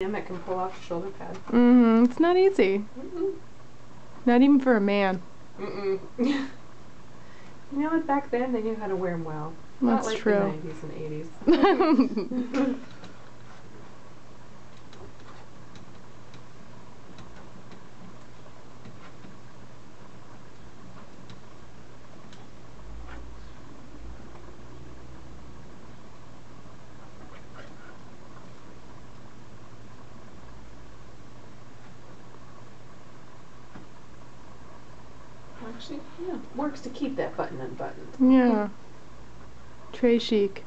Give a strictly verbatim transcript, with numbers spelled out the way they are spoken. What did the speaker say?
I can pull off the shoulder pad. Mm-hmm. It's not easy. Mm-mm. Not even for a man. Mm-mm. You know what? Back then they knew how to wear them well. That's not like true. The nineties and eighties. Actually, yeah, works to keep that button unbuttoned. Yeah. Trey chic.